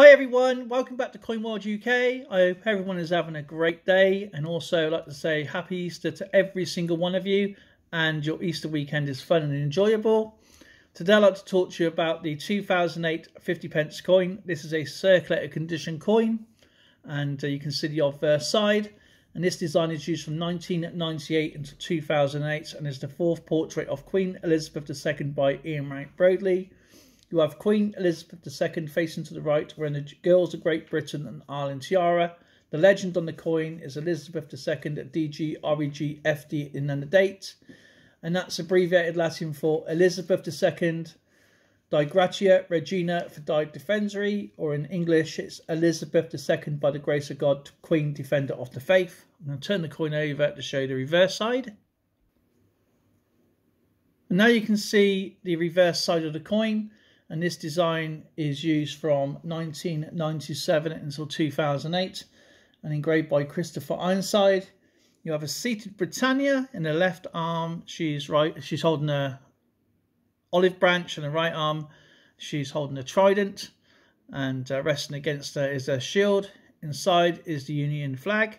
Hi everyone, welcome back to CoinWorld UK. I hope everyone is having a great day, and also I'd like to say happy Easter to every single one of you, and your Easter weekend is fun and enjoyable. Today I'd like to talk to you about the 2008 50p coin. This is a circulator condition coin, and you can see the obverse side, and this design is used from 1998 until 2008 and is the fourth portrait of Queen Elizabeth II by Ian Rank Broadley. You have Queen Elizabeth II facing to the right, wearing the Girls of Great Britain and Ireland tiara. The legend on the coin is Elizabeth II at DG REG FD, and then the date. And that's abbreviated Latin for Elizabeth II, Di Gratia Regina for Di Defensory, or in English it's Elizabeth II by the grace of God, Queen Defender of the Faith. And I'll turn the coin over to show the reverse side. And now you can see the reverse side of the coin. And this design is used from 1997 until 2008 and engraved by Christopher Ironside. You have a seated Britannia in the left arm. She's holding a olive branch, and the right arm she's holding a trident, and resting against her is her shield. Inside is the Union flag.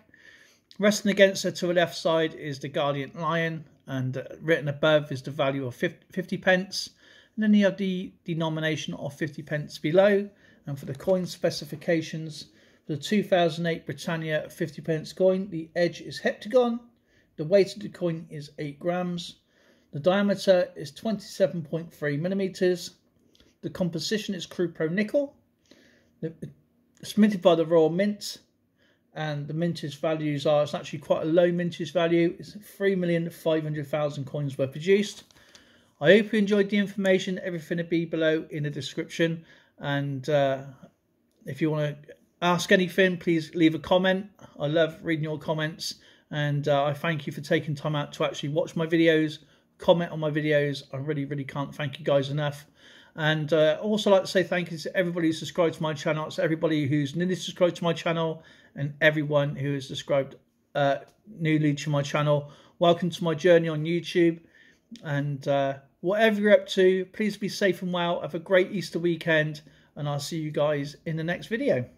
Resting against her to the left side is the Guardian Lion, and written above is the value of 50p. And then you have the denomination of 50p below. And for the coin specifications, for the 2008 Britannia 50p coin, the edge is heptagon. The weight of the coin is 8 grams. The diameter is 27.3 millimeters. The composition is crude pro nickel. It's minted by the Royal Mint, and the mintage values are, it's actually quite a low mintage value. It's 3,500,000 coins were produced. I hope you enjoyed the information. Everything will be below in the description. And if you want to ask anything, please leave a comment. I love reading your comments. And I thank you for taking time out to actually watch my videos, comment on my videos. I really can't thank you guys enough. And also like to say thank you to everybody who's subscribed to my channel. It's everybody who's newly subscribed to my channel, and everyone who is subscribed newly to my channel. Welcome to my journey on YouTube. And whatever you're up to, please be safe and well. Have a great Easter weekend, and I'll see you guys in the next video.